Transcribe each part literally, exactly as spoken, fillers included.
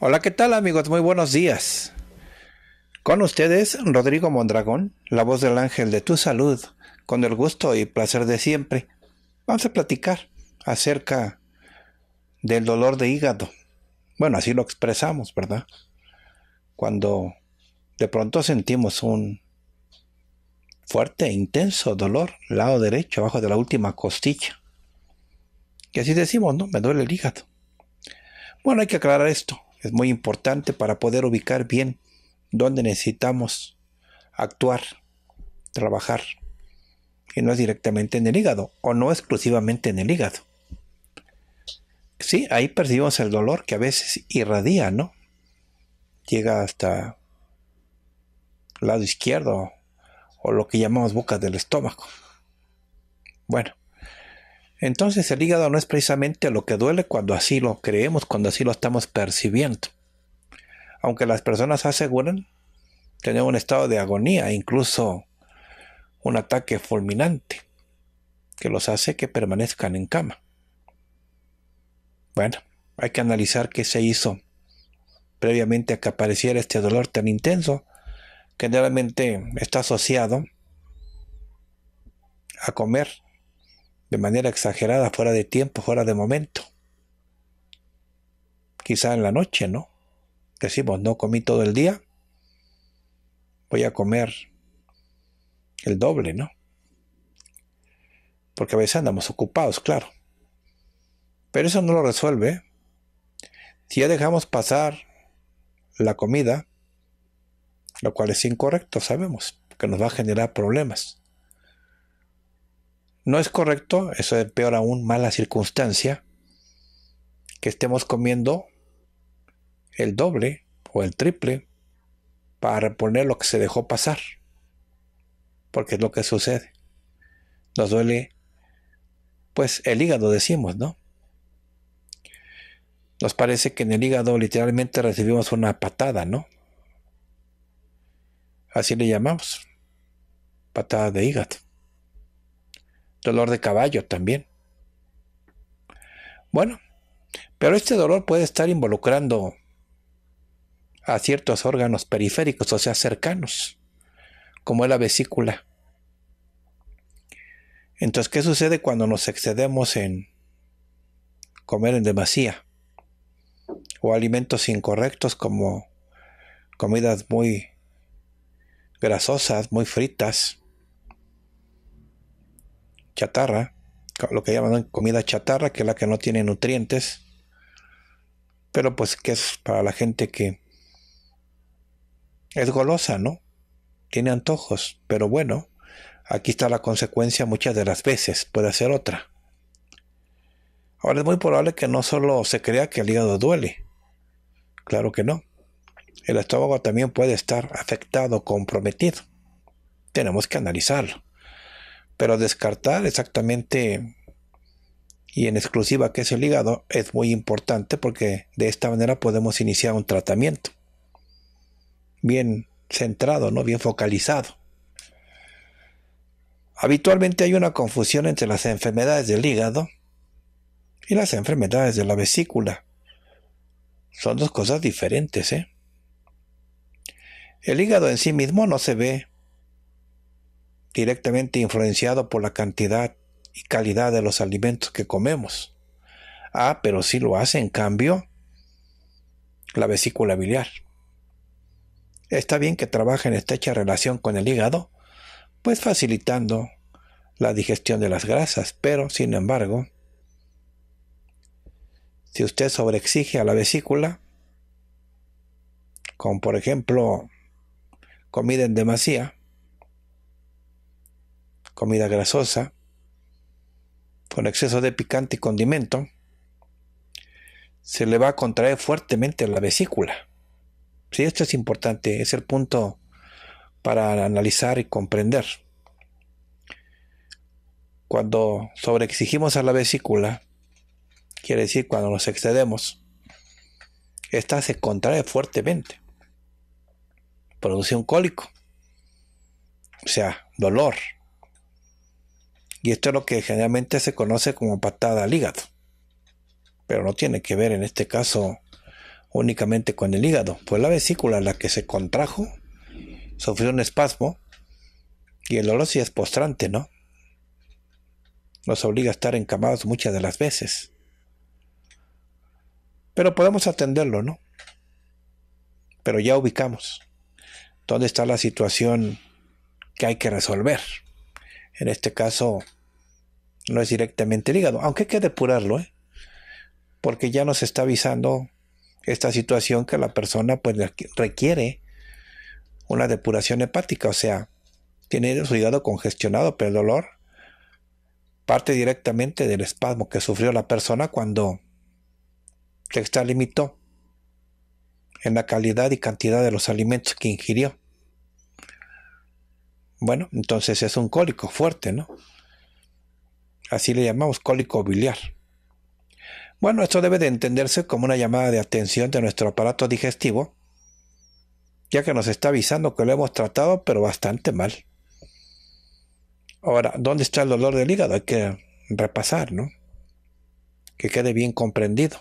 Hola, ¿qué tal amigos? Muy buenos días. Con ustedes, Rodrigo Mondragón, la voz del ángel de tu salud, con el gusto y placer de siempre. Vamos a platicar acerca del dolor de hígado. Bueno, así lo expresamos, ¿verdad? Cuando de pronto sentimos un fuerte e intenso dolor, lado derecho, abajo de la última costilla. Y así decimos, ¿no? Me duele el hígado. Bueno, hay que aclarar esto. Es muy importante para poder ubicar bien dónde necesitamos actuar, trabajar. Y no es directamente en el hígado o no exclusivamente en el hígado. Sí, ahí percibimos el dolor que a veces irradia, ¿no? Llega hasta el lado izquierdo o lo que llamamos boca del estómago. Bueno. Entonces el hígado no es precisamente lo que duele cuando así lo creemos, cuando así lo estamos percibiendo. Aunque las personas aseguran tener un estado de agonía, incluso un ataque fulminante, que los hace que permanezcan en cama. Bueno, hay que analizar qué se hizo previamente a que apareciera este dolor tan intenso, que generalmente está asociado a comer de manera exagerada, fuera de tiempo, fuera de momento. Quizá en la noche, ¿no? Decimos, no comí todo el día, voy a comer el doble, ¿no? Porque a veces andamos ocupados, claro. Pero eso no lo resuelve, ¿eh? Si ya dejamos pasar la comida, lo cual es incorrecto, sabemos, que nos va a generar problemas. No es correcto, eso es peor aún, mala circunstancia, que estemos comiendo el doble o el triple para reponer lo que se dejó pasar, porque es lo que sucede. Nos duele, pues, el hígado, decimos, ¿no? Nos parece que en el hígado literalmente recibimos una patada, ¿no? Así le llamamos, patada de hígado. Dolor de caballo también. Bueno, pero este dolor puede estar involucrando a ciertos órganos periféricos, o sea, cercanos, como es la vesícula. Entonces, ¿qué sucede cuando nos excedemos en comer en demasía? O alimentos incorrectos como comidas muy grasosas, muy fritas, chatarra, lo que llaman comida chatarra, que es la que no tiene nutrientes, pero pues que es para la gente que es golosa, ¿no? Tiene antojos, pero bueno, aquí está la consecuencia muchas de las veces, puede ser otra. Ahora es muy probable que no solo se crea que el hígado duele, claro que no, el estómago también puede estar afectado, comprometido, tenemos que analizarlo. Pero descartar exactamente y en exclusiva que es el hígado es muy importante porque de esta manera podemos iniciar un tratamiento bien centrado, ¿no? Bien focalizado. Habitualmente hay una confusión entre las enfermedades del hígado y las enfermedades de la vesícula. Son dos cosas diferentes, ¿eh? El hígado en sí mismo no se ve directamente influenciado por la cantidad y calidad de los alimentos que comemos. Ah, pero sí lo hace, en cambio, la vesícula biliar. Está bien que trabaje en estrecha relación con el hígado, pues facilitando la digestión de las grasas, pero, sin embargo, si usted sobreexige a la vesícula, con, por ejemplo, comida en demasía, comida grasosa, con exceso de picante y condimento, se le va a contraer fuertemente la vesícula. Sí, esto es importante, es el punto para analizar y comprender. Cuando sobreexigimos a la vesícula, quiere decir cuando nos excedemos, esta se contrae fuertemente, produce un cólico, o sea, dolor. Y esto es lo que generalmente se conoce como patada al hígado, pero no tiene que ver en este caso únicamente con el hígado, pues la vesícula, la que se contrajo, sufrió un espasmo y el dolor sí es postrante, ¿no? Nos obliga a estar encamados muchas de las veces, pero podemos atenderlo, ¿no? Pero ya ubicamos dónde está la situación que hay que resolver. En este caso no es directamente el hígado, aunque hay que depurarlo, ¿eh? Porque ya nos está avisando esta situación que la persona pues requiere una depuración hepática, o sea, tiene su hígado congestionado, pero el dolor parte directamente del espasmo que sufrió la persona cuando se extralimitó en la calidad y cantidad de los alimentos que ingirió. Bueno, entonces es un cólico fuerte, ¿no? Así le llamamos cólico biliar. Bueno, esto debe de entenderse como una llamada de atención de nuestro aparato digestivo, ya que nos está avisando que lo hemos tratado, pero bastante mal. Ahora, ¿dónde está el dolor del hígado? Hay que repasar, ¿no? Que quede bien comprendido.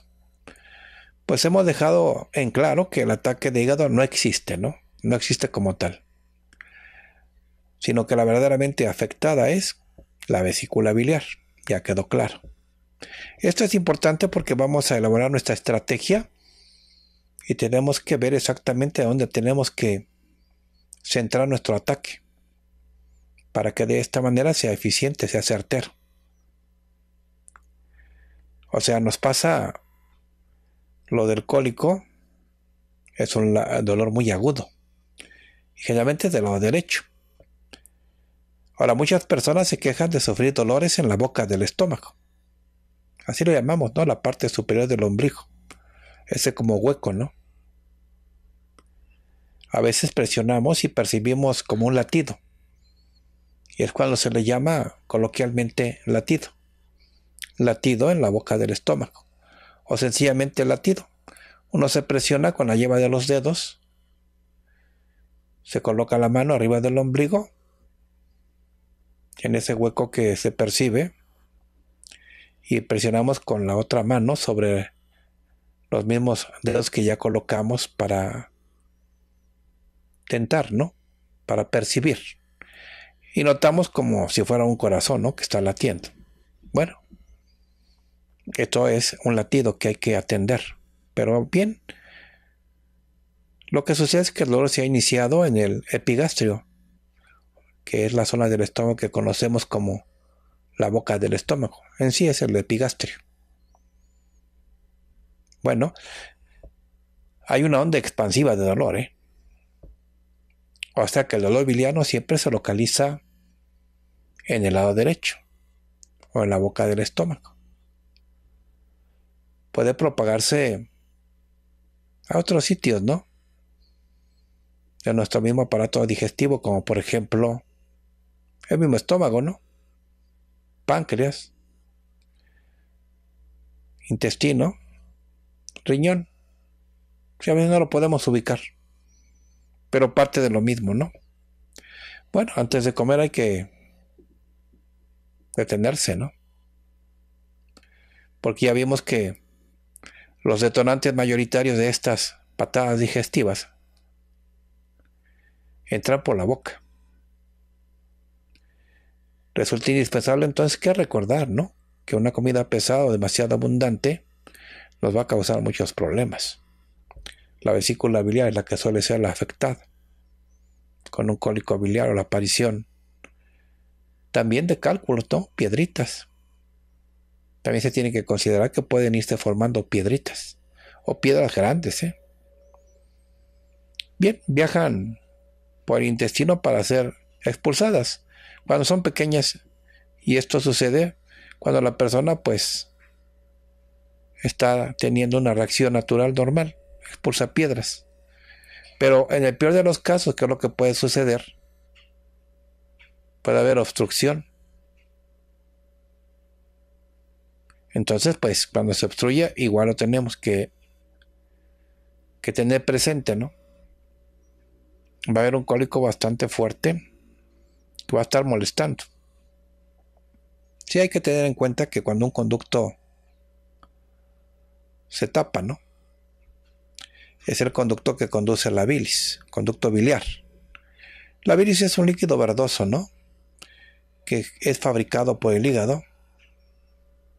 Pues hemos dejado en claro que el ataque de hígado no existe, ¿no? No existe como tal, sino que la verdaderamente afectada es la vesícula biliar. Ya quedó claro. Esto es importante porque vamos a elaborar nuestra estrategia y tenemos que ver exactamente a dónde tenemos que centrar nuestro ataque para que de esta manera sea eficiente, sea certero. O sea, nos pasa lo del cólico, es un dolor muy agudo, y generalmente del lado derecho. Ahora, muchas personas se quejan de sufrir dolores en la boca del estómago. Así lo llamamos, ¿no? La parte superior del ombligo. Ese como hueco, ¿no? A veces presionamos y percibimos como un latido. Y es cuando se le llama coloquialmente latido. Latido en la boca del estómago. O sencillamente latido. Uno se presiona con la yema de los dedos. Se coloca la mano arriba del ombligo, en ese hueco que se percibe, y presionamos con la otra mano sobre los mismos dedos que ya colocamos para tentar, ¿no? Para percibir. Y notamos como si fuera un corazón, ¿no? Que está latiendo. Bueno, esto es un latido que hay que atender. Pero bien, lo que sucede es que el dolor se ha iniciado en el epigastrio, que es la zona del estómago que conocemos como la boca del estómago. En sí es el epigastrio. Bueno, hay una onda expansiva de dolor, ¿eh? O sea que el dolor biliano siempre se localiza en el lado derecho o en la boca del estómago. Puede propagarse a otros sitios, ¿no? De nuestro mismo aparato digestivo, como por ejemplo el mismo estómago, ¿no? Páncreas, intestino, riñón. Si a veces no lo podemos ubicar, pero parte de lo mismo, ¿no? Bueno, antes de comer hay que detenerse, ¿no? Porque ya vimos que los detonantes mayoritarios de estas patadas digestivas entran por la boca. Resulta indispensable entonces que recordar, ¿no? Que una comida pesada o demasiado abundante nos va a causar muchos problemas. La vesícula biliar es la que suele ser la afectada, con un cólico biliar o la aparición también de cálculos, ¿no? Piedritas. También se tiene que considerar que pueden irse formando piedritas o piedras grandes, ¿eh? Bien, viajan por el intestino para ser expulsadas. cuando son pequeñas. Y esto sucede cuando la persona pues está teniendo una reacción natural normal, expulsa piedras. Pero en el peor de los casos, ¿qué es lo que puede suceder? Puede haber obstrucción. Entonces, pues, cuando se obstruye, igual lo tenemos que, que tener presente, ¿no? Va a haber un cólico bastante fuerte que va a estar molestando. Sí hay que tener en cuenta que cuando un conducto se tapa, ¿no? Es el conducto que conduce a la bilis, conducto biliar. La bilis es un líquido verdoso, ¿no? Que es fabricado por el hígado,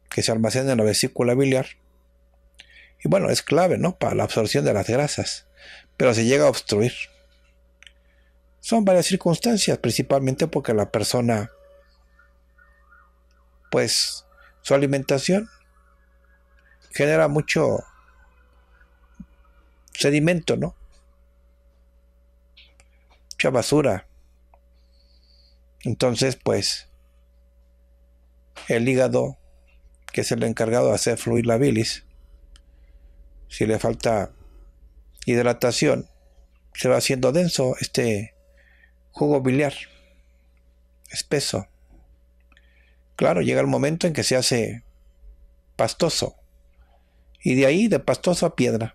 que se almacena en la vesícula biliar. Y bueno, es clave, ¿no? Para la absorción de las grasas, pero se llega a obstruir. Son varias circunstancias, principalmente porque la persona, pues, su alimentación genera mucho sedimento, ¿no? Mucha basura. Entonces, pues, el hígado, que es el encargado de hacer fluir la bilis, si le falta hidratación, se va haciendo denso este jugo biliar, espeso. Claro, llega el momento en que se hace pastoso. Y de ahí, de pastoso a piedra.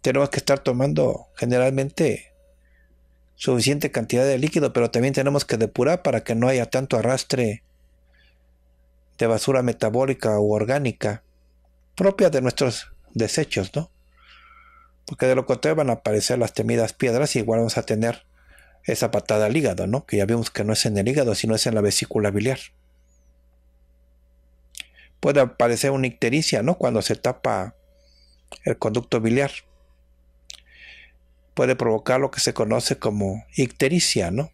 Tenemos que estar tomando generalmente suficiente cantidad de líquido, pero también tenemos que depurar para que no haya tanto arrastre de basura metabólica u orgánica propia de nuestros desechos, ¿no? Porque de lo contrario van a aparecer las temidas piedras y igual vamos a tener esa patada al hígado, ¿no? Que ya vimos que no es en el hígado, sino es en la vesícula biliar. Puede aparecer una ictericia, ¿no? Cuando se tapa el conducto biliar. Puede provocar lo que se conoce como ictericia, ¿no?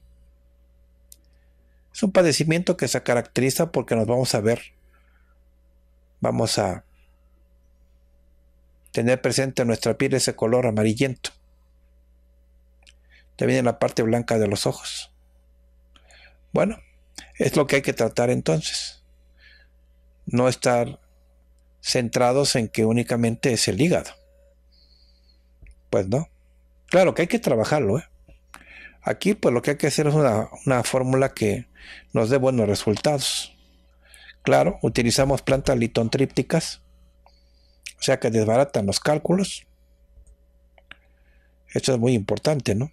Es un padecimiento que se caracteriza porque nos vamos a ver, vamos a tener presente en nuestra piel ese color amarillento. También en la parte blanca de los ojos. Bueno, es lo que hay que tratar entonces. No estar centrados en que únicamente es el hígado. Pues no. Claro que hay que trabajarlo, ¿eh? Aquí pues lo que hay que hacer es una, una fórmula que nos dé buenos resultados. Claro, utilizamos plantas litontrípticas, o sea que desbaratan los cálculos. Esto es muy importante, ¿no?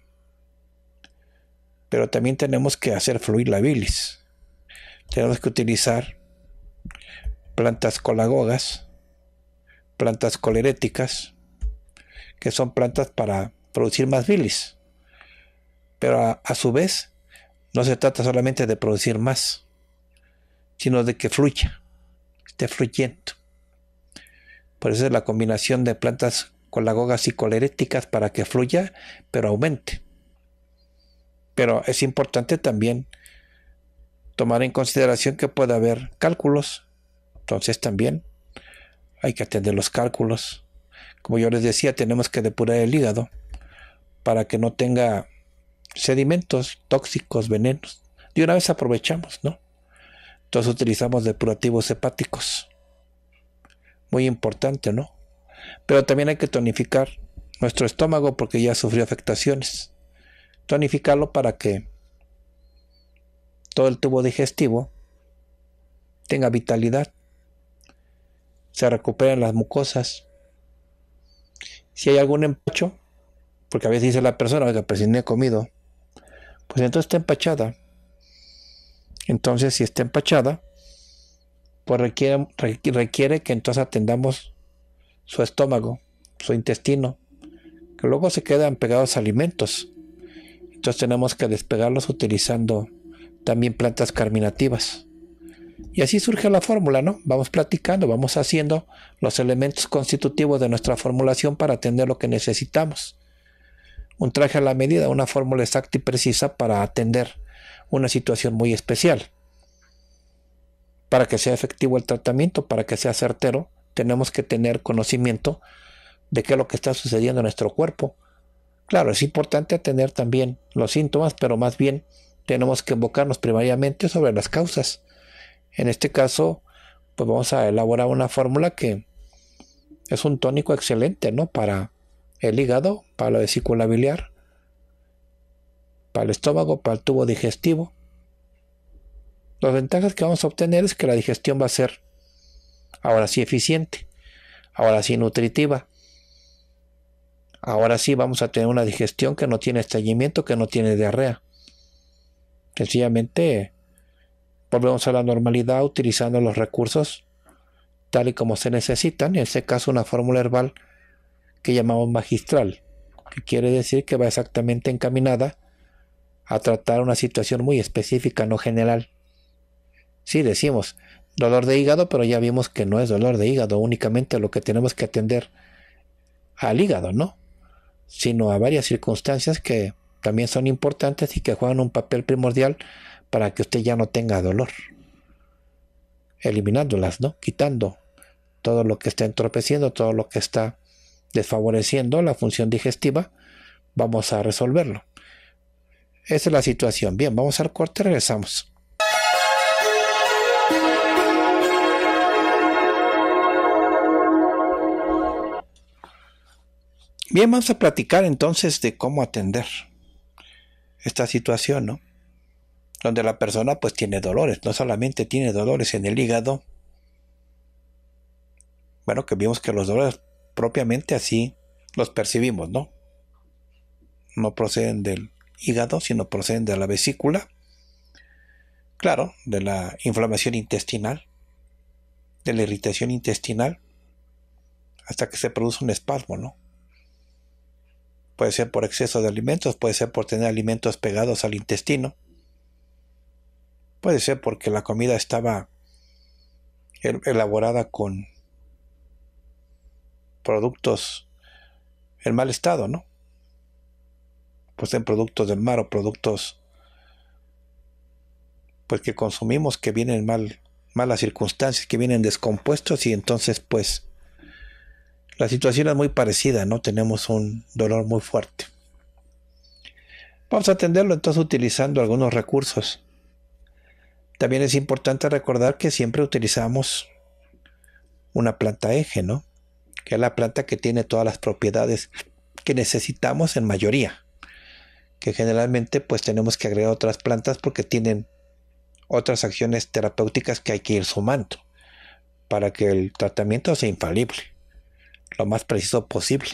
Pero también tenemos que hacer fluir la bilis. Tenemos que utilizar plantas colagogas, plantas coleréticas, que son plantas para producir más bilis, pero a, a su vez no se trata solamente de producir más, sino de que fluya, esté fluyendo. Por eso es la combinación de plantas colagogas y coleréticas, para que fluya pero aumente. Pero es importante también tomar en consideración que puede haber cálculos, entonces también hay que atender los cálculos. Como yo les decía, tenemos que depurar el hígado para que no tenga sedimentos, tóxicos, venenos. De una vez aprovechamos, ¿no? Entonces utilizamos depurativos hepáticos. Muy importante, ¿no? Pero también hay que tonificar nuestro estómago porque ya sufrió afectaciones. Tonificarlo para que todo el tubo digestivo tenga vitalidad. Se recuperen las mucosas. Si hay algún empacho, porque a veces dice la persona, oiga, pues si no he comido, pues entonces está empachada. Entonces, si está empachada, pues requiere, requiere que entonces atendamos su estómago, su intestino, que luego se quedan pegados alimentos. Entonces tenemos que despegarlos utilizando también plantas carminativas. Y así surge la fórmula, ¿no? Vamos platicando, vamos haciendo los elementos constitutivos de nuestra formulación para atender lo que necesitamos. Un traje a la medida, una fórmula exacta y precisa para atender una situación muy especial. Para que sea efectivo el tratamiento, para que sea certero, tenemos que tener conocimiento de qué es lo que está sucediendo en nuestro cuerpo. Claro, es importante atender también los síntomas, pero más bien tenemos que enfocarnos primariamente sobre las causas. En este caso, pues vamos a elaborar una fórmula que es un tónico excelente, ¿no? Para el hígado, para la vesícula biliar, para el estómago, para el tubo digestivo. Las ventajas que vamos a obtener es que la digestión va a ser ahora sí eficiente, ahora sí nutritiva. Ahora sí vamos a tener una digestión que no tiene estreñimiento, que no tiene diarrea. Sencillamente volvemos a la normalidad utilizando los recursos tal y como se necesitan. En este caso una fórmula herbal que llamamos magistral, que quiere decir que va exactamente encaminada a tratar una situación muy específica, no general. Sí, decimos dolor de hígado, pero ya vimos que no es dolor de hígado únicamente lo que tenemos que atender al hígado, ¿no? Sino a varias circunstancias que también son importantes y que juegan un papel primordial para que usted ya no tenga dolor. Eliminándolas, ¿no? Quitando todo lo que está entorpeciendo, todo lo que está desfavoreciendo la función digestiva, vamos a resolverlo. Esa es la situación. Bien, vamos al corte y regresamos. Bien, vamos a platicar entonces de cómo atender esta situación, ¿no? Donde la persona pues tiene dolores, no solamente tiene dolores en el hígado. Bueno, que vimos que los dolores propiamente así los percibimos, ¿no? No proceden del hígado, sino proceden de la vesícula, claro, de la inflamación intestinal, de la irritación intestinal, hasta que se produce un espasmo, ¿no? Puede ser por exceso de alimentos, puede ser por tener alimentos pegados al intestino, puede ser porque la comida estaba elaborada con productos en mal estado, ¿no? Pues en productos del mar o productos pues que consumimos que vienen mal, malas circunstancias, que vienen descompuestos, y entonces pues la situación es muy parecida, ¿no? Tenemos un dolor muy fuerte. Vamos a atenderlo entonces utilizando algunos recursos. También es importante recordar que siempre utilizamos una planta eje, ¿no? Que es la planta que tiene todas las propiedades que necesitamos en mayoría. Que generalmente pues tenemos que agregar otras plantas porque tienen otras acciones terapéuticas que hay que ir sumando para que el tratamiento sea infalible, lo más preciso posible,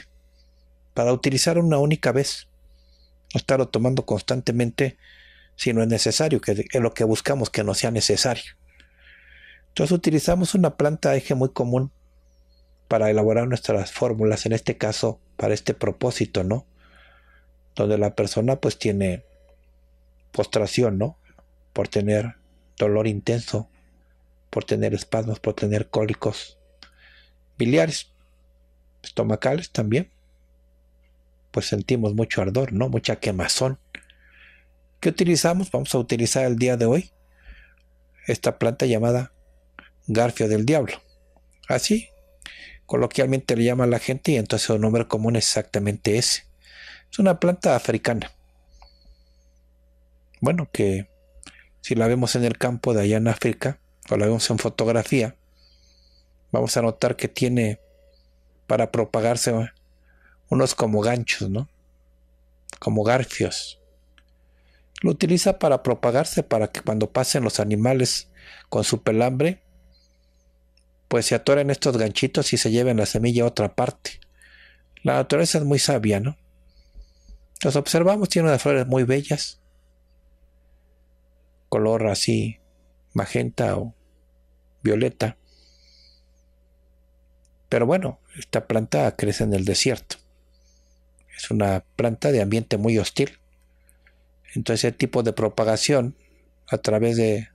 para utilizar una única vez, no estarlo tomando constantemente si no es necesario, que es lo que buscamos, que no sea necesario. Entonces utilizamos una planta eje muy común para elaborar nuestras fórmulas, en este caso para este propósito, ¿no? Donde la persona pues tiene postración, ¿no? Por tener dolor intenso, por tener espasmos, por tener cólicos biliares, estomacales también, pues sentimos mucho ardor, ¿no? Mucha quemazón. ¿Qué utilizamos? Vamos a utilizar el día de hoy esta planta llamada Garfio del Diablo. Así coloquialmente le llama a la gente, y entonces su nombre común es exactamente ese. Es una planta africana. Bueno, que si la vemos en el campo de allá en África, o la vemos en fotografía, vamos a notar que tiene para propagarse unos como ganchos, ¿no? Como garfios. Lo utiliza para propagarse, para que cuando pasen los animales con su pelambre, pues se atoren estos ganchitos y se lleven la semilla a otra parte. La naturaleza es muy sabia, ¿no? Los observamos, tiene unas flores muy bellas, color así magenta o violeta. Pero bueno, esta planta crece en el desierto. Es una planta de ambiente muy hostil. Entonces el tipo de propagación a través de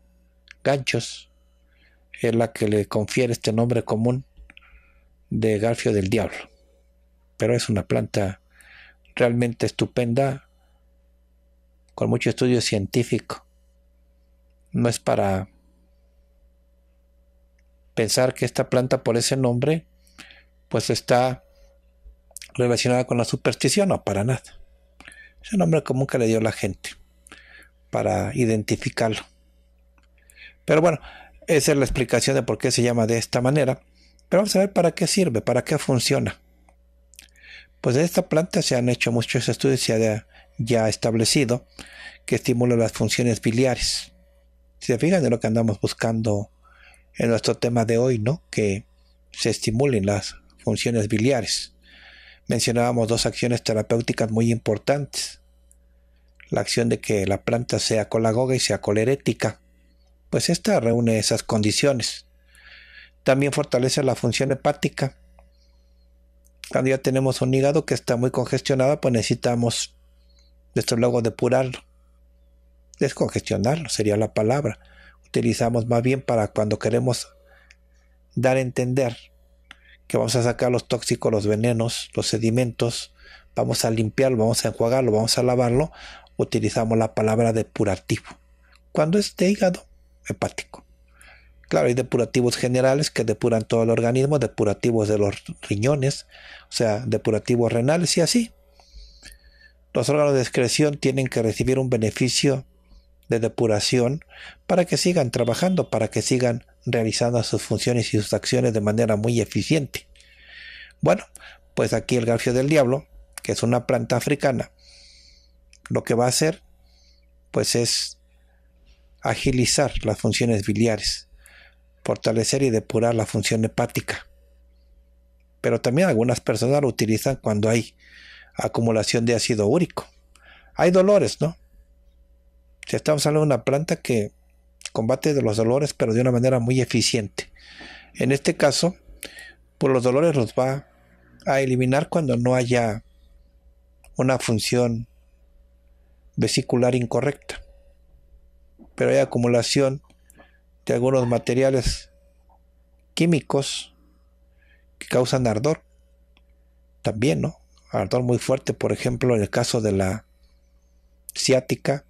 ganchos es la que le confiere este nombre común de Garfio del Diablo. Pero es una planta realmente estupenda, con mucho estudio científico. No es para pensar que esta planta por ese nombre pues está relacionada con la superstición, no, para nada. Es el nombre común que le dio la gente. para identificarlo. Pero bueno, esa es la explicación de por qué se llama de esta manera. Pero vamos a ver para qué sirve, para qué funciona. Pues de esta planta se han hecho muchos estudios y se ha ya establecido que estimula las funciones biliares. Si se fijan, de lo que andamos buscando en nuestro tema de hoy, ¿no? Que se estimulen las funciones biliares. Mencionábamos dos acciones terapéuticas muy importantes. La acción de que la planta sea colagoga y sea colerética. Pues esta reúne esas condiciones. También fortalece la función hepática. Cuando ya tenemos un hígado que está muy congestionado, pues necesitamos, desde luego, depurarlo. Descongestionarlo sería la palabra. Utilizamos más bien para cuando queremos dar a entender que vamos a sacar los tóxicos, los venenos, los sedimentos, vamos a limpiarlo, vamos a enjuagarlo, vamos a lavarlo, utilizamos la palabra depurativo. Cuando es de hígado, hepático. Claro, hay depurativos generales que depuran todo el organismo, depurativos de los riñones, o sea, depurativos renales y así. Los órganos de excreción tienen que recibir un beneficio de depuración para que sigan trabajando, para que sigan realizando sus funciones y sus acciones de manera muy eficiente. Bueno, pues aquí el garfio del diablo, que es una planta africana, lo que va a hacer pues es agilizar las funciones biliares, fortalecer y depurar la función hepática. Pero también algunas personas lo utilizan cuando hay acumulación de ácido úrico. Hay dolores, ¿no? Si estamos hablando de una planta que combate de los dolores, pero de una manera muy eficiente. En este caso, pues los dolores los va a eliminar cuando no haya una función vesicular incorrecta. Pero hay acumulación de algunos materiales químicos que causan ardor. También, ¿no? Ardor muy fuerte, por ejemplo, en el caso de la ciática,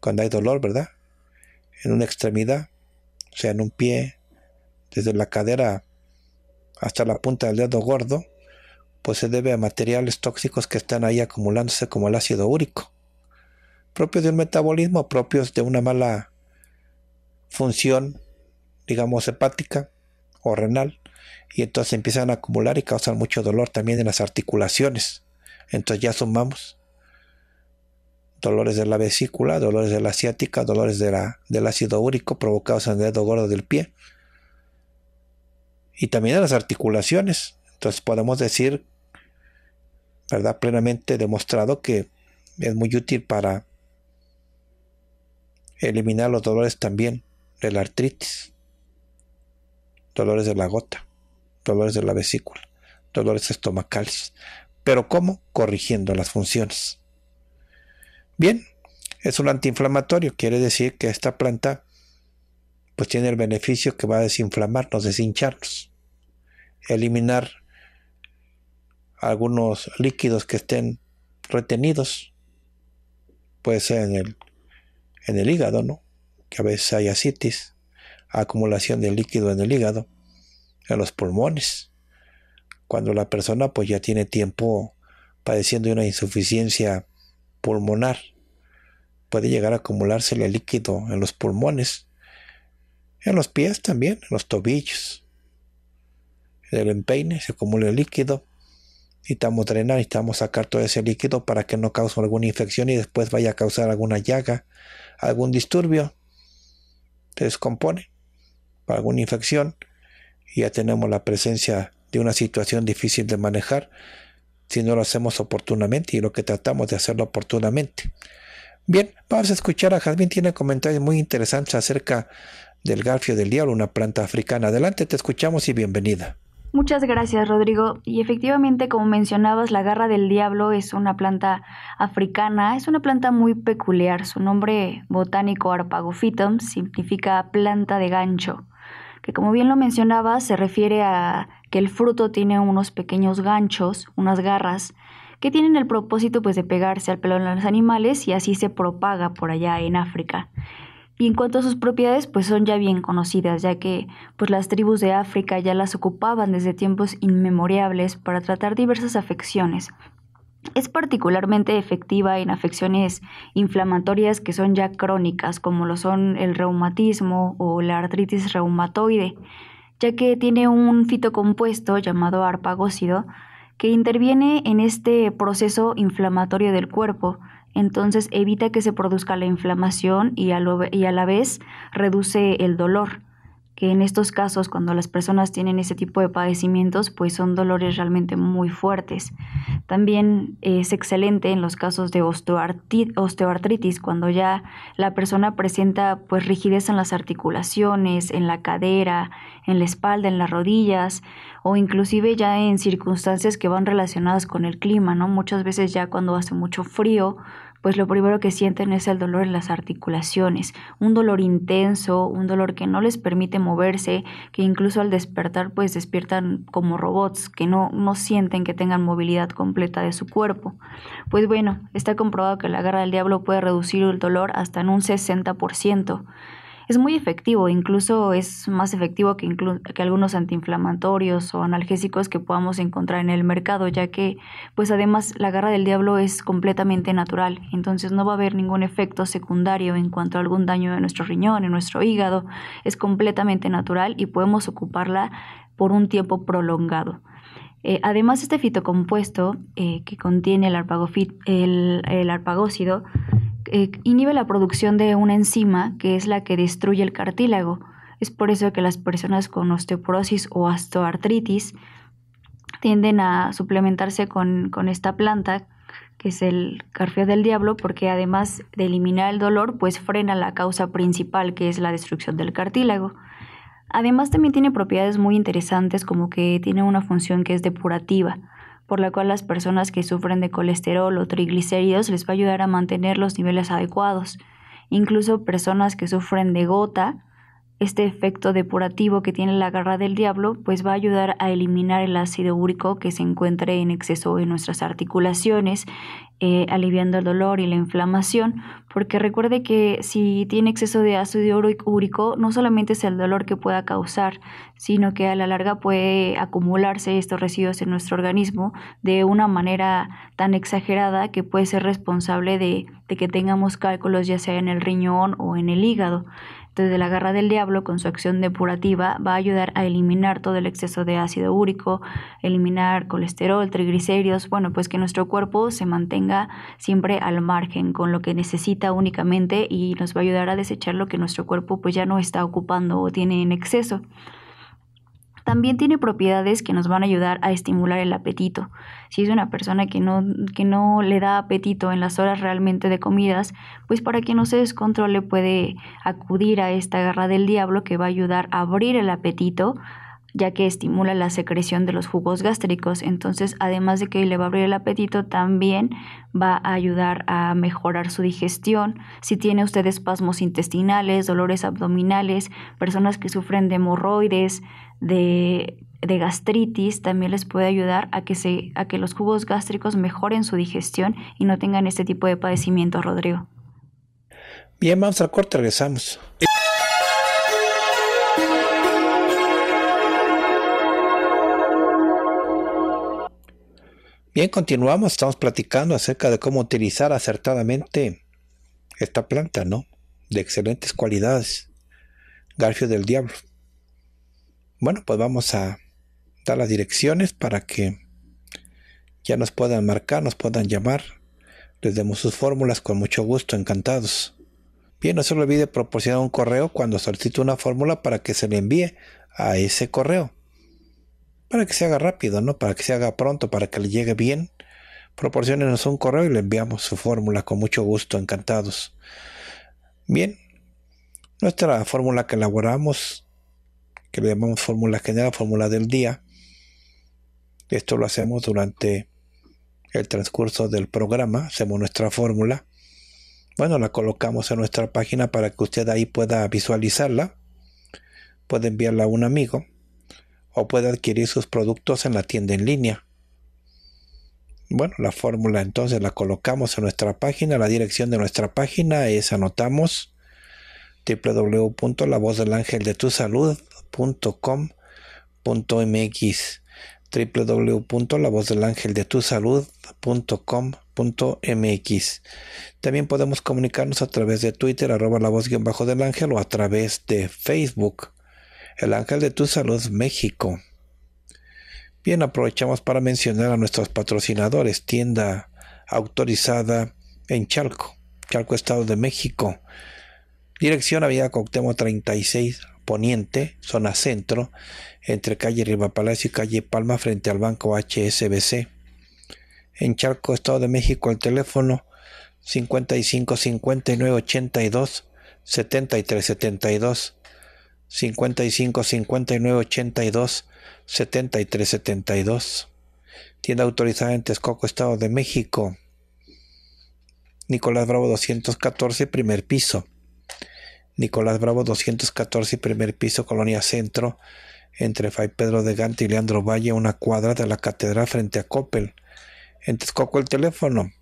cuando hay dolor, ¿verdad? En una extremidad, o sea, en un pie, desde la cadera hasta la punta del dedo gordo, pues se debe a materiales tóxicos que están ahí acumulándose, como el ácido úrico, propios de un metabolismo, propios de una mala función, digamos, hepática o renal, y entonces empiezan a acumular y causan mucho dolor también en las articulaciones. Entonces ya sumamos dolores de la vesícula, dolores de la ciática, dolores de la, del ácido úrico provocados en el dedo gordo del pie. Y también en las articulaciones. Entonces podemos decir, ¿verdad?, plenamente demostrado que es muy útil para eliminar los dolores también de la artritis, dolores de la gota, dolores de la vesícula, dolores estomacales. ¿Pero cómo? Corrigiendo las funciones. Bien, es un antiinflamatorio, quiere decir que esta planta pues tiene el beneficio que va a desinflamarnos, deshincharnos, eliminar algunos líquidos que estén retenidos, puede ser en el, en el hígado, ¿no? Que a veces hay ascitis, acumulación de líquido en el hígado, en los pulmones, cuando la persona pues ya tiene tiempo padeciendo de una insuficiencia pulmonar, puede llegar a acumularse el líquido en los pulmones, en los pies también, en los tobillos, en el empeine se acumula el líquido, necesitamos drenar, necesitamos sacar todo ese líquido para que no cause alguna infección y después vaya a causar alguna llaga, algún disturbio, se descompone para alguna infección y ya tenemos la presencia de una situación difícil de manejar si no lo hacemos oportunamente, y lo que tratamos de hacerlo oportunamente. Bien, vamos a escuchar a Jazmín, tiene comentarios muy interesantes acerca del garfio del diablo, una planta africana. Adelante, te escuchamos y bienvenida. Muchas gracias, Rodrigo. Y efectivamente, como mencionabas, la garra del diablo es una planta africana, es una planta muy peculiar. Su nombre botánico, Harpagophytum, significa planta de gancho, que como bien lo mencionaba, se refiere a que el fruto tiene unos pequeños ganchos, unas garras, que tienen el propósito pues de pegarse al pelo de los animales y así se propaga por allá en África. Y en cuanto a sus propiedades, pues son ya bien conocidas, ya que pues las tribus de África ya las ocupaban desde tiempos inmemorables para tratar diversas afecciones. Es particularmente efectiva en afecciones inflamatorias que son ya crónicas, como lo son el reumatismo o la artritis reumatoide, ya que tiene un fitocompuesto llamado harpagócido que interviene en este proceso inflamatorio del cuerpo. Entonces evita que se produzca la inflamación y a, lo, y a la vez reduce el dolor, que en estos casos cuando las personas tienen ese tipo de padecimientos pues son dolores realmente muy fuertes. También es excelente en los casos de osteoartritis, cuando ya la persona presenta pues rigidez en las articulaciones, en la cadera, en la espalda, en las rodillas, o inclusive ya en circunstancias que van relacionadas con el clima, ¿no? Muchas veces ya cuando hace mucho frío, pues lo primero que sienten es el dolor en las articulaciones, un dolor intenso, un dolor que no les permite moverse, que incluso al despertar pues despiertan como robots, que no, no sienten que tengan movilidad completa de su cuerpo. Pues bueno, está comprobado que la garra del diablo puede reducir el dolor hasta en un sesenta por ciento. Es muy efectivo, incluso es más efectivo que, inclu- que algunos antiinflamatorios o analgésicos que podamos encontrar en el mercado, ya que pues además la garra del diablo es completamente natural, entonces no va a haber ningún efecto secundario en cuanto a algún daño en nuestro riñón, en nuestro hígado. Es completamente natural y podemos ocuparla por un tiempo prolongado. Eh, además, este fitocompuesto eh, que contiene el, harpagofit- el, el harpagócido, Eh, inhibe la producción de una enzima que es la que destruye el cartílago. Es por eso que las personas con osteoporosis o osteoartritis tienden a suplementarse con, con esta planta, que es el Garfio del Diablo, porque además de eliminar el dolor, pues frena la causa principal, que es la destrucción del cartílago. Además también tiene propiedades muy interesantes, como que tiene una función que es depurativa, por la cual las personas que sufren de colesterol o triglicéridos les va a ayudar a mantener los niveles adecuados. Incluso personas que sufren de gota, este efecto depurativo que tiene la garra del diablo, pues va a ayudar a eliminar el ácido úrico que se encuentre en exceso en nuestras articulaciones, eh, aliviando el dolor y la inflamación, porque recuerde que si tiene exceso de ácido úrico, no solamente es el dolor que pueda causar, sino que a la larga puede acumularse estos residuos en nuestro organismo de una manera tan exagerada que puede ser responsable de, de que tengamos cálculos ya sea en el riñón o en el hígado. Desde la garra del diablo, con su acción depurativa, va a ayudar a eliminar todo el exceso de ácido úrico, eliminar colesterol, triglicéridos, bueno, pues que nuestro cuerpo se mantenga siempre al margen con lo que necesita únicamente, y nos va a ayudar a desechar lo que nuestro cuerpo pues ya no está ocupando o tiene en exceso. También tiene propiedades que nos van a ayudar a estimular el apetito. Si es una persona que no, que no le da apetito en las horas realmente de comidas, pues para que no se descontrole puede acudir a esta garra del diablo, que va a ayudar a abrir el apetito, ya que estimula la secreción de los jugos gástricos. Entonces, además de que le va a abrir el apetito, también va a ayudar a mejorar su digestión. Si tiene usted espasmos intestinales, dolores abdominales, personas que sufren de hemorroides, de, de gastritis, también les puede ayudar a que, se, a que los jugos gástricos mejoren su digestión y no tengan este tipo de padecimiento, Rodrigo. Bien, vamos al corte, regresamos. Bien, continuamos, estamos platicando acerca de cómo utilizar acertadamente esta planta, ¿no? De excelentes cualidades, Garfio del Diablo. Bueno, pues vamos a dar las direcciones para que ya nos puedan marcar, nos puedan llamar. Les demos sus fórmulas con mucho gusto, encantados. Bien, no se le olvide proporcionar un correo cuando solicite una fórmula para que se le envíe a ese correo. Para que se haga rápido, ¿no? Para que se haga pronto, para que le llegue bien. Proporciónenos un correo y le enviamos su fórmula con mucho gusto, encantados. Bien, nuestra fórmula que elaboramos, que le llamamos fórmula general, fórmula del día. Esto lo hacemos durante el transcurso del programa, hacemos nuestra fórmula. Bueno, la colocamos en nuestra página para que usted ahí pueda visualizarla. Puede enviarla a un amigo, o puede adquirir sus productos en la tienda en línea. Bueno, la fórmula entonces la colocamos en nuestra página. La dirección de nuestra página es, anotamos, doble u doble u doble u punto la voz del ángel de tu salud punto com punto m x. doble u doble u doble u punto la voz del ángel de tu salud punto com punto m x. También podemos comunicarnos a través de Twitter, arroba la voz guión bajo del ángel, o a través de Facebook, El Ángel de tu Salud México. Bien, aprovechamos para mencionar a nuestros patrocinadores. Tienda autorizada en Chalco, Chalco, Estado de México. Dirección: Avenida Cuauhtémoc treinta y seis, Poniente, zona centro, entre calle Riva Palacio y calle Palma, frente al Banco H S B C. En Chalco, Estado de México, el teléfono cincuenta y cinco, cincuenta y nueve, ochenta y dos, setenta y tres, setenta y dos. cincuenta y cinco, cincuenta y nueve, ochenta y dos, setenta y tres, setenta y dos. Tienda autorizada en Texcoco, Estado de México. Nicolás Bravo doscientos catorce, primer piso. Nicolás Bravo doscientos catorce, primer piso, Colonia Centro, entre Fray Pedro de Gante y Leandro Valle, una cuadra de la Catedral, frente a Coppel. En Texcoco, el teléfono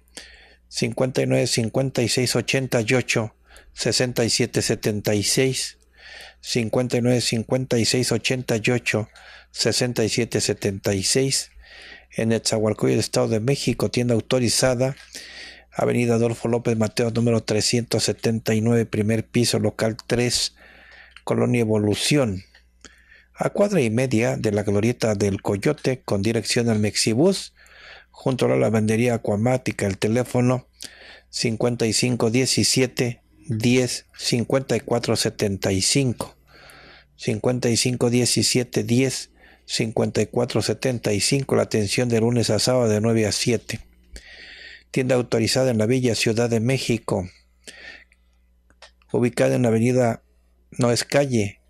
cincuenta y nueve, cincuenta y seis, ochenta y ocho, sesenta y siete, setenta y seis. cincuenta y nueve, cincuenta y seis, ochenta y ocho, sesenta y siete, setenta y seis. En Nezahualcóyotl, Estado de México, tienda autorizada, Avenida Adolfo López Mateos, número trescientos setenta y nueve, primer piso, local tres, Colonia Evolución, a cuadra y media de la Glorieta del Coyote, con dirección al Mexibús, junto a la lavandería Acuamática. El teléfono cincuenta y cinco, diecisiete, diez, cincuenta y cuatro, setenta y cinco. cincuenta y cinco, diecisiete, diez, cincuenta y cuatro, setenta y cinco. La atención de lunes a sábado de nueve a siete. Tienda autorizada en la Villa Ciudad de México, ubicada en la avenida, no es calle,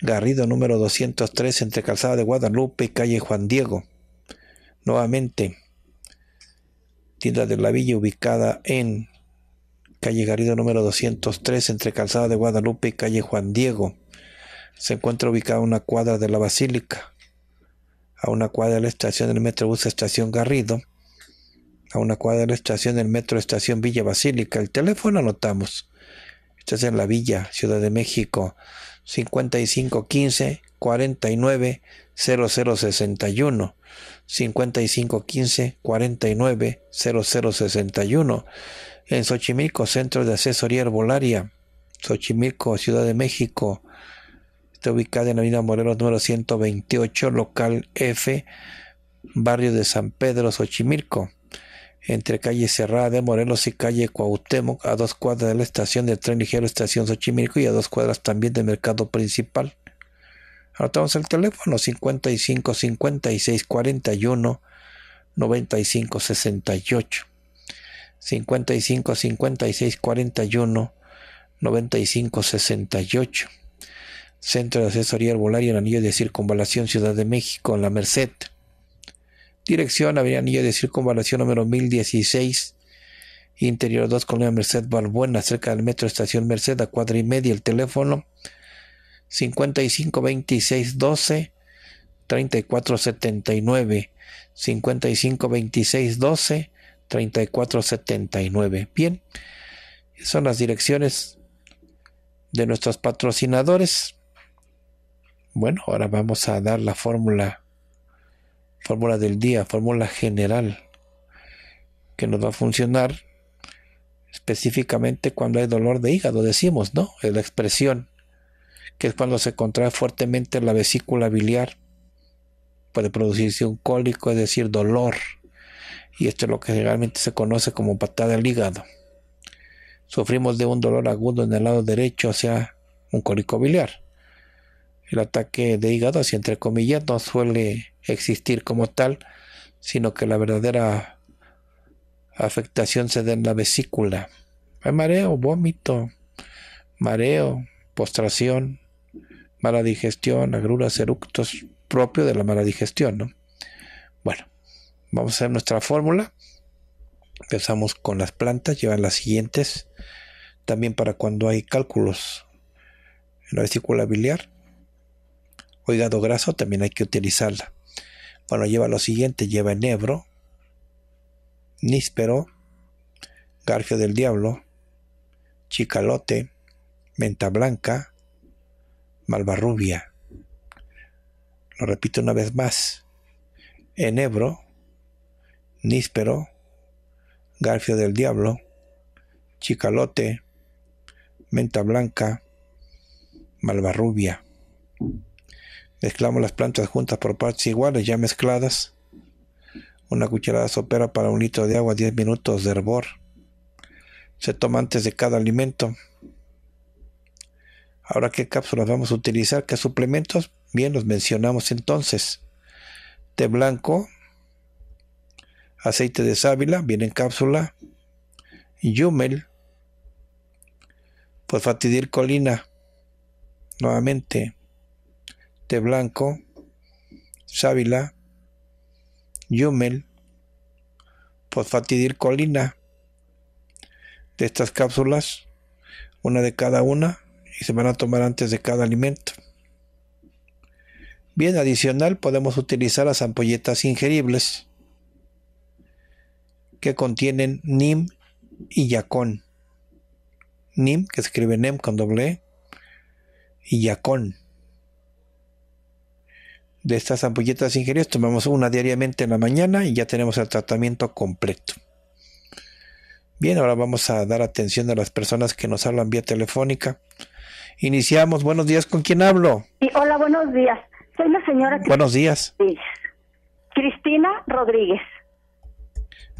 Garrido número doscientos tres, entre Calzada de Guadalupe y calle Juan Diego. Nuevamente, tienda de la Villa ubicada en calle Garrido número doscientos tres, entre Calzada de Guadalupe y calle Juan Diego. Se encuentra ubicada a una cuadra de la Basílica, a una cuadra de la estación del Metrobús Estación Garrido, a una cuadra de la estación del Metro Estación Villa Basílica. El teléfono anotamos. Esta es en la Villa, Ciudad de México, cincuenta y cinco, quince, cuarenta y nueve, cero cero sesenta y uno. cincuenta y cinco, quince, cuarenta y nueve, cero cero sesenta y uno. En Xochimilco, Centro de Asesoría Herbolaria, Xochimilco, Ciudad de México. Está ubicada en la avenida Morelos número ciento veintiocho, local F, barrio de San Pedro, Xochimilco, entre calle Cerrada de Morelos y calle Cuauhtémoc, a dos cuadras de la estación del Tren Ligero Estación Xochimilco, y a dos cuadras también del Mercado Principal. Anotamos el teléfono cincuenta y cinco, cincuenta y seis, cuarenta y uno, noventa y cinco, sesenta y ocho. cincuenta y cinco, cincuenta y seis, cuarenta y uno, noventa y cinco, sesenta y ocho. Centro de Asesoría Herbolaria en Anillo de Circunvalación, Ciudad de México, en La Merced. Dirección: Avenida Anillo de Circunvalación número mil dieciséis, Interior dos, Colonia Merced Balbuena, cerca del Metro Estación Merced, a cuadra y media. El teléfono cincuenta y cinco, veintiséis, doce, treinta y cuatro, setenta y nueve. cincuenta y cinco, veintiséis, doce, treinta y cuatro, setenta y nueve. Bien, son las direcciones de nuestros patrocinadores. Bueno, ahora vamos a dar la fórmula. Fórmula del día, fórmula general, que nos va a funcionar específicamente cuando hay dolor de hígado, decimos, ¿no? Es la expresión, que es cuando se contrae fuertemente la vesícula biliar. Puede producirse un cólico, es decir, dolor. Y esto es lo que generalmente se conoce como patada al hígado. Sufrimos de un dolor agudo en el lado derecho, o sea, un cólico biliar. El ataque de hígado, así entre comillas, no suele existir como tal, sino que la verdadera afectación se da en la vesícula. Hay mareo, vómito, mareo, postración, mala digestión, agruras, eructos, propio de la mala digestión, ¿no? Bueno, vamos a hacer nuestra fórmula. Empezamos con las plantas, llevan las siguientes, también para cuando hay cálculos en la vesícula biliar, hígado graso, también hay que utilizarla. Bueno, lleva lo siguiente: lleva enebro, níspero, garfio del diablo, chicalote, menta blanca, malvarrubia. Lo repito una vez más: enebro, níspero, garfio del diablo, chicalote, menta blanca, malvarrubia. Mezclamos las plantas juntas por partes iguales, ya mezcladas. Una cucharada sopera para un litro de agua, diez minutos de hervor. Se toma antes de cada alimento. Ahora, ¿qué cápsulas vamos a utilizar? ¿Qué suplementos? Bien, los mencionamos entonces. Té blanco, aceite de sábila, viene en cápsula, yumel, fosfatidilcolina, nuevamente, té blanco, sábila, yumel, fosfatidilcolina. De estas cápsulas, una de cada una, y se van a tomar antes de cada alimento. Bien, adicional, podemos utilizar las ampolletas ingeribles que contienen nim y yacón. Nim, que escribe nem con doble e, y yacón. De estas ampolletas ingeribles tomamos una diariamente en la mañana y ya tenemos el tratamiento completo. Bien, ahora vamos a dar atención a las personas que nos hablan vía telefónica. Iniciamos. Buenos días, ¿con quién hablo? Sí, hola, buenos días. Soy la señora... Buenos días. Cristina Rodríguez.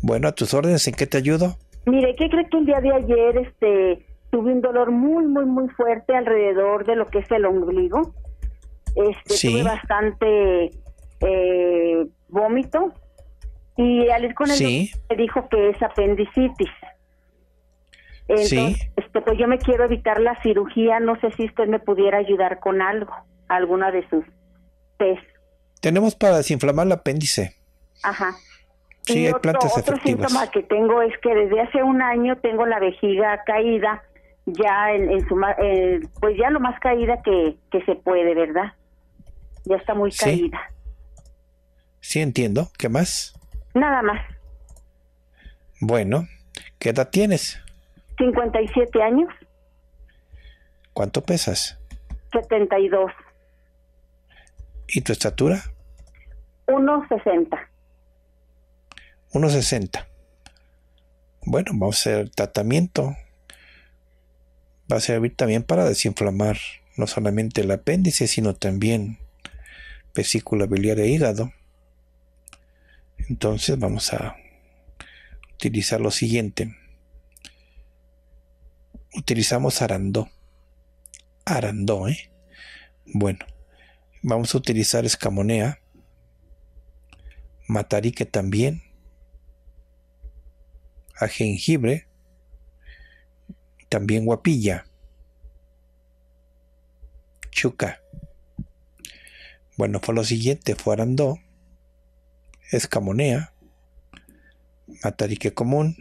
Bueno, a tus órdenes, ¿en qué te ayudo? Mire, ¿qué cree que el día de ayer este, tuve un dolor muy, muy, muy fuerte alrededor de lo que es el ombligo? Este, sí. Tuve bastante eh, vómito y al ir con el sí. doctor me dijo que es apendicitis. Entonces, sí. este, pues yo me quiero evitar la cirugía, no sé si usted me pudiera ayudar con algo, alguna de sus test. Tenemos para desinflamar el apéndice. Ajá. Sí, hay plantas efectivas. Otro síntoma que tengo es que desde hace un año tengo la vejiga caída, ya en, en su, eh, pues ya lo más caída que, que se puede, ¿verdad? Ya está muy sí. caída. Sí, entiendo. ¿Qué más? Nada más. Bueno, ¿qué edad tienes? cincuenta y siete años. ¿Cuánto pesas? setenta y dos. ¿Y tu estatura? uno sesenta. uno sesenta. Bueno, vamos a hacer el tratamiento. Va a servir también para desinflamar no solamente el apéndice, sino también vesícula biliar e hígado. Entonces vamos a utilizar lo siguiente. Utilizamos arandó. Arandó, ¿eh? Bueno, vamos a utilizar escamonea. Matarique también. A jengibre, también guapilla, chuca. Bueno, fue lo siguiente, fue arandó, escamonea, matarique común,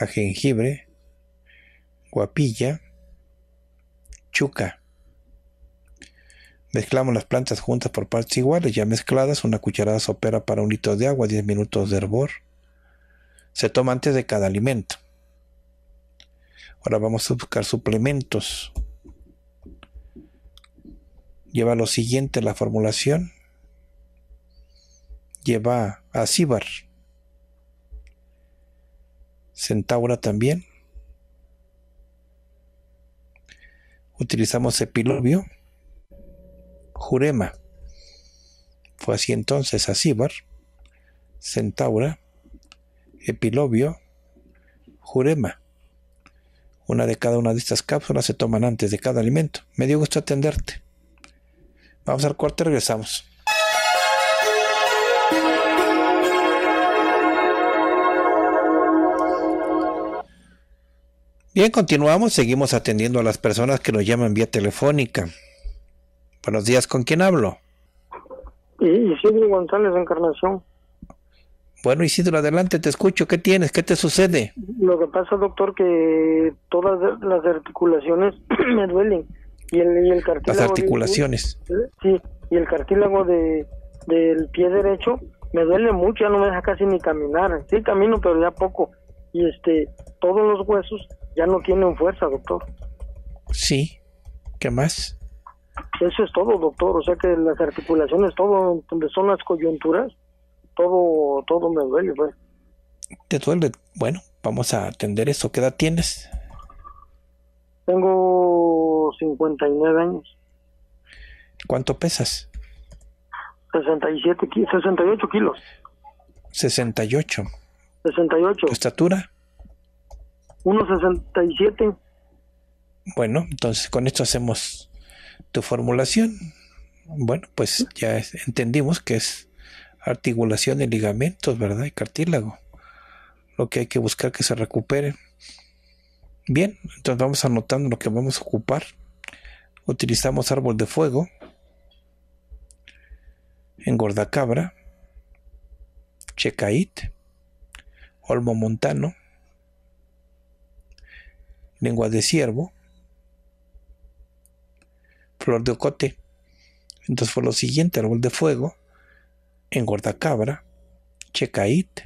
a jengibre, guapilla, chuca. Mezclamos las plantas juntas por partes iguales, ya mezcladas, una cucharada sopera para un litro de agua, diez minutos de hervor. Se toma antes de cada alimento. Ahora vamos a buscar suplementos. Lleva lo siguiente la formulación. Lleva acíbar. Centaura también. Utilizamos epilobio. Jurema. Fue así entonces acíbar. Centaura. Epilobio, jurema. Una de cada una de estas cápsulas se toman antes de cada alimento. Me dio gusto atenderte. Vamos al corte, regresamos. Bien, continuamos, seguimos atendiendo a las personas que nos llaman vía telefónica. Buenos días, ¿con quién hablo? Isidro González, Encarnación. Bueno, Isidro, adelante, te escucho. ¿Qué tienes? ¿Qué te sucede? Lo que pasa, doctor, que todas las articulaciones me duelen. Y el, y el cartílago... Las articulaciones. De, sí, y el cartílago de, del pie derecho me duele mucho, ya no me deja casi ni caminar. Sí, camino, pero ya poco. Y este, todos los huesos ya no tienen fuerza, doctor. Sí, ¿qué más? Eso es todo, doctor. O sea que las articulaciones, todo donde son las coyunturas, todo todo me duele, pues. ¿Te duele? Bueno, vamos a atender eso. ¿Qué edad tienes? Tengo cincuenta y nueve años. ¿Cuánto pesas? sesenta y siete, sesenta y ocho kilos. sesenta y ocho. sesenta y ocho. ¿Tu estatura? uno sesenta y siete. Bueno, entonces con esto hacemos tu formulación. Bueno, pues ya es, entendimos que es articulación de ligamentos, ¿verdad? Y cartílago. Lo que hay que buscar que se recupere. Bien, entonces vamos anotando lo que vamos a ocupar. Utilizamos árbol de fuego, engordacabra, checait, olmo montano, lengua de ciervo, flor de ocote. Entonces fue lo siguiente: árbol de fuego, engordacabra, checait,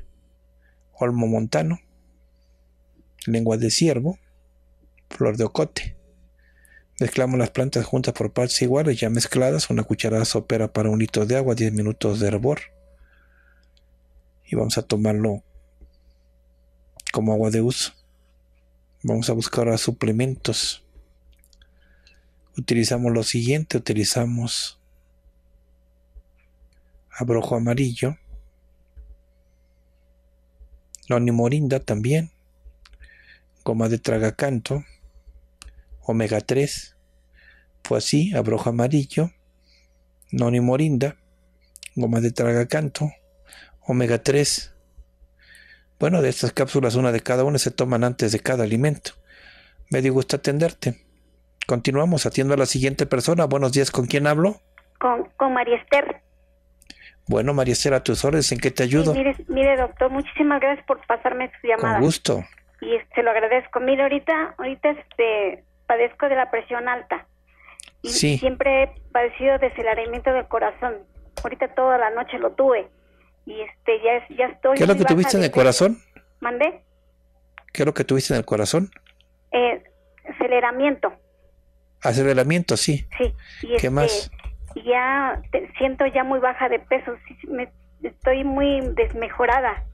olmo montano, lengua de ciervo, flor de ocote. Mezclamos las plantas juntas por partes iguales, ya mezcladas. Una cucharada sopera para un litro de agua, diez minutos de hervor. Y vamos a tomarlo como agua de uso. Vamos a buscar ahora suplementos. Utilizamos lo siguiente. Utilizamos abrojo amarillo, nonimorinda también, goma de tragacanto, omega tres, fue así, abrojo amarillo, nonimorinda, goma de tragacanto, omega tres. Bueno, de estas cápsulas, una de cada una se toman antes de cada alimento. Me dio gusto atenderte. Continuamos, atiendo a la siguiente persona. Buenos días, ¿con quién hablo? Con, con María Esther. Bueno, María Esther, a tus órdenes, ¿en qué te ayudo? Sí, mire, mire, doctor, muchísimas gracias por pasarme su llamada. Con gusto. Y se lo agradezco. Mire, ahorita, ahorita este, padezco de la presión alta. Y sí. Siempre he padecido desaceleramiento del corazón. Ahorita toda la noche lo tuve. Y este, ya, ya estoy... ¿Qué es lo que tuviste en el corazón? ¿Mandé? ¿Qué es lo que tuviste en el corazón? Eh, aceleramiento. Aceleramiento, sí. Sí. Y ¿qué este, más? Ya te, siento ya muy baja de peso. Me, estoy muy desmejorada.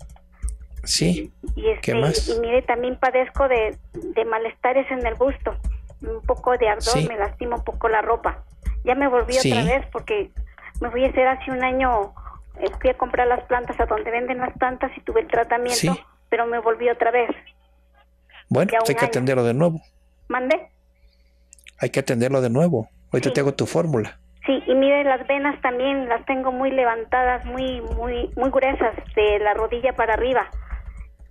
Sí, y este, ¿qué más? Y, y mire, también padezco de, de malestares en el busto, un poco de ardor, sí. Me lastimo un poco la ropa. Ya me volví sí. otra vez porque me fui a hacer hace un año, eh, fui a comprar las plantas a donde venden las plantas y tuve el tratamiento, sí. Pero me volví otra vez. Bueno, hay que año. atenderlo de nuevo. ¿Mande? Hay que atenderlo de nuevo. Ahorita sí. Te hago tu fórmula. Sí, y mire, las venas también las tengo muy levantadas, muy, muy, muy gruesas, de la rodilla para arriba.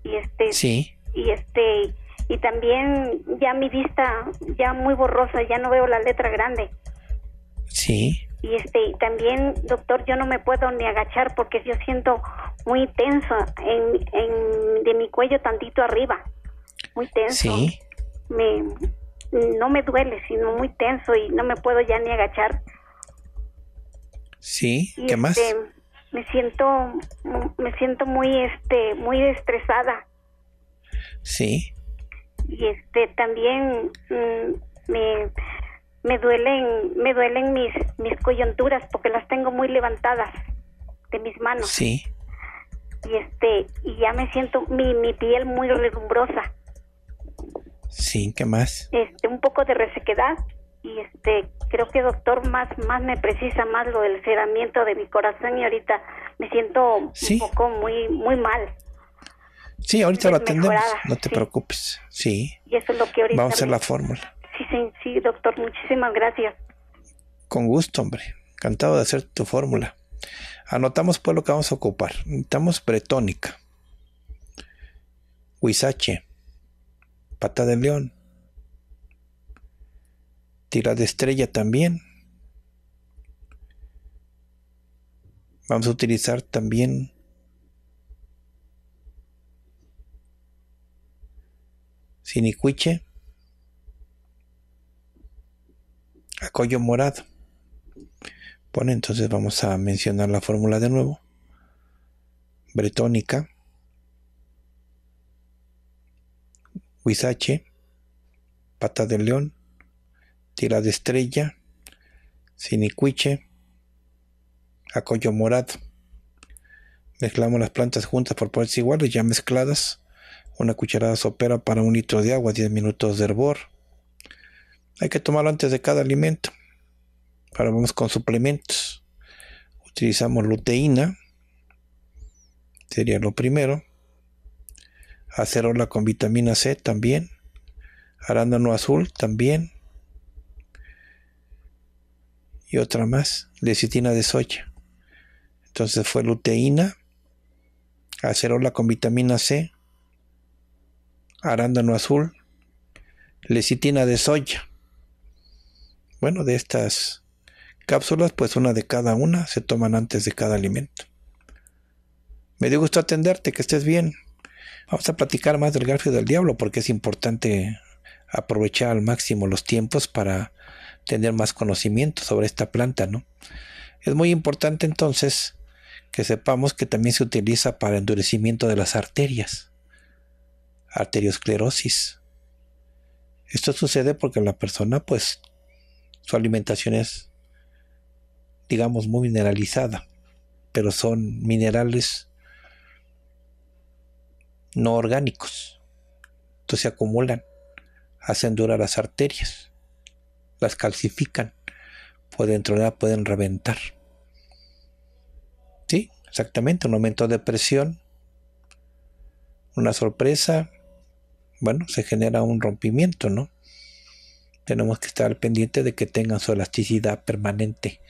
Y este sí. y este y también ya mi vista ya muy borrosa, ya no veo la letra grande. Sí. Y este y también, doctor, yo no me puedo ni agachar porque yo siento muy tenso en, en de mi cuello tantito arriba. Muy tenso. Sí. Me no me duele, sino muy tenso y no me puedo ya ni agachar. Sí, ¿qué este, más? Me siento, me siento muy, este, muy estresada. Sí. Y este, también mm, me, me duelen, me duelen mis, mis coyunturas porque las tengo muy levantadas de mis manos. Sí. Y este, y ya me siento mi, mi piel muy relumbrosa. Sí, ¿qué más? Este, un poco de resequedad y este. Creo que doctor más más me precisa más lo del cerramiento de mi corazón y ahorita me siento sí. un poco muy muy mal. Sí, ahorita lo atendemos, no te sí. preocupes. Sí. Y eso es lo que ahorita vamos a hacer me... la fórmula. Sí, sí, sí, doctor, muchísimas gracias. Con gusto, hombre. Encantado de hacer tu fórmula. Anotamos pues lo que vamos a ocupar. Necesitamos bretónica, huizache, pata de león, tira de estrella también. Vamos a utilizar también sinicuiche, acollo morado. Bueno, entonces vamos a mencionar la fórmula de nuevo. Bretónica, huizache, pata de león, tira de estrella, sinicuiche, acoyo morado. Mezclamos las plantas juntas por partes iguales, ya mezcladas. Una cucharada sopera para un litro de agua, diez minutos de hervor. Hay que tomarlo antes de cada alimento. Ahora vamos con suplementos. Utilizamos luteína, sería lo primero. Acerola con vitamina C también. Arándano azul también. Y otra más, lecitina de soya. Entonces fue luteína, acerola con vitamina C, arándano azul, lecitina de soya. Bueno, de estas cápsulas, pues una de cada una se toman antes de cada alimento. Me dio gusto atenderte, que estés bien. Vamos a platicar más del garfio del diablo, porque es importante aprovechar al máximo los tiempos para tener más conocimiento sobre esta planta, ¿no? Es muy importante entonces que sepamos que también se utiliza para endurecimiento de las arterias, arteriosclerosis. Esto sucede porque la persona, pues, su alimentación es, digamos, muy mineralizada, pero son minerales no orgánicos. Entonces se acumulan, hacen durar las arterias, las calcifican, pueden tronar, pueden reventar. Sí, exactamente, un aumento de presión, una sorpresa, bueno, se genera un rompimiento, ¿no? Tenemos que estar al pendiente de que tengan su elasticidad permanente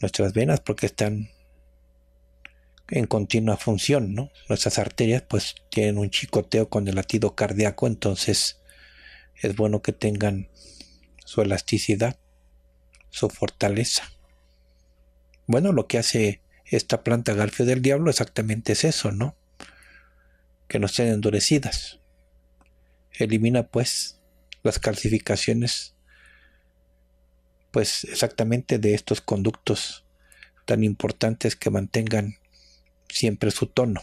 nuestras venas, porque están en continua función, ¿no? Nuestras arterias pues tienen un chicoteo con el latido cardíaco, entonces es bueno que tengan su elasticidad, su fortaleza. Bueno, lo que hace esta planta garfio del diablo exactamente es eso, ¿no? Que no estén endurecidas. Elimina pues las calcificaciones, pues exactamente de estos conductos tan importantes que mantengan siempre su tono,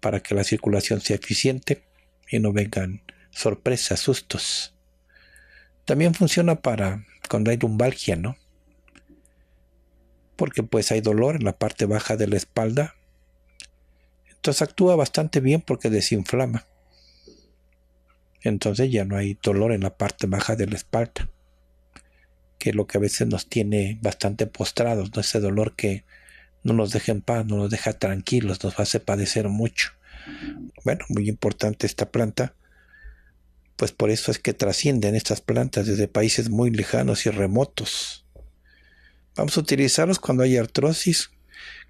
para que la circulación sea eficiente y no vengan sorpresas, sustos. También funciona para cuando hay lumbalgia, ¿no? Porque pues hay dolor en la parte baja de la espalda. Entonces actúa bastante bien porque desinflama. Entonces ya no hay dolor en la parte baja de la espalda, que es lo que a veces nos tiene bastante postrados, ¿no? Ese dolor que no nos deja en paz, no nos deja tranquilos, nos hace padecer mucho. Bueno, muy importante esta planta. Pues por eso es que trascienden estas plantas desde países muy lejanos y remotos. Vamos a utilizarlos cuando hay artrosis,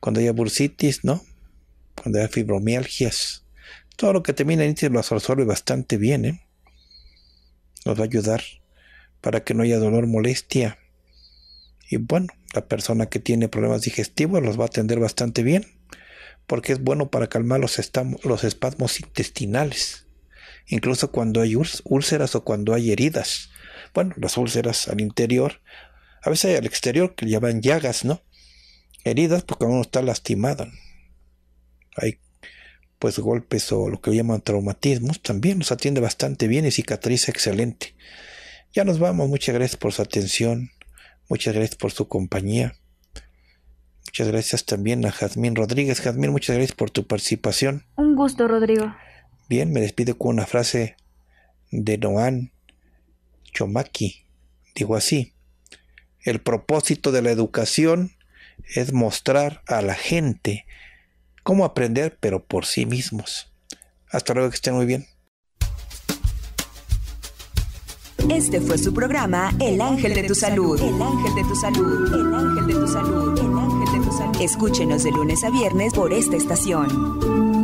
cuando hay bursitis, ¿no? Cuando hay fibromialgias. Todo lo que termina en itis lo absorbe bastante bien, ¿eh? Nos va a ayudar para que no haya dolor, molestia. Y bueno, la persona que tiene problemas digestivos los va a atender bastante bien, porque es bueno para calmar los, los espasmos intestinales. Incluso cuando hay úlceras o cuando hay heridas. Bueno, las úlceras al interior, a veces al exterior, que llaman llagas, ¿no? Heridas porque uno está lastimado. Hay pues golpes o lo que llaman traumatismos también. Nos atiende bastante bien y cicatriza excelente. Ya nos vamos. Muchas gracias por su atención. Muchas gracias por su compañía. Muchas gracias también a Jazmín Rodríguez. Jazmín, muchas gracias por tu participación. Un gusto, Rodrigo. Bien, me despido con una frase de Noam Chomsky. Digo así: el propósito de la educación es mostrar a la gente cómo aprender, pero por sí mismos. Hasta luego, que estén muy bien. Este fue su programa El Ángel de tu Salud. El Ángel de tu Salud. El Ángel de tu Salud. El Ángel de tu Salud. Escúchenos de lunes a viernes por esta estación.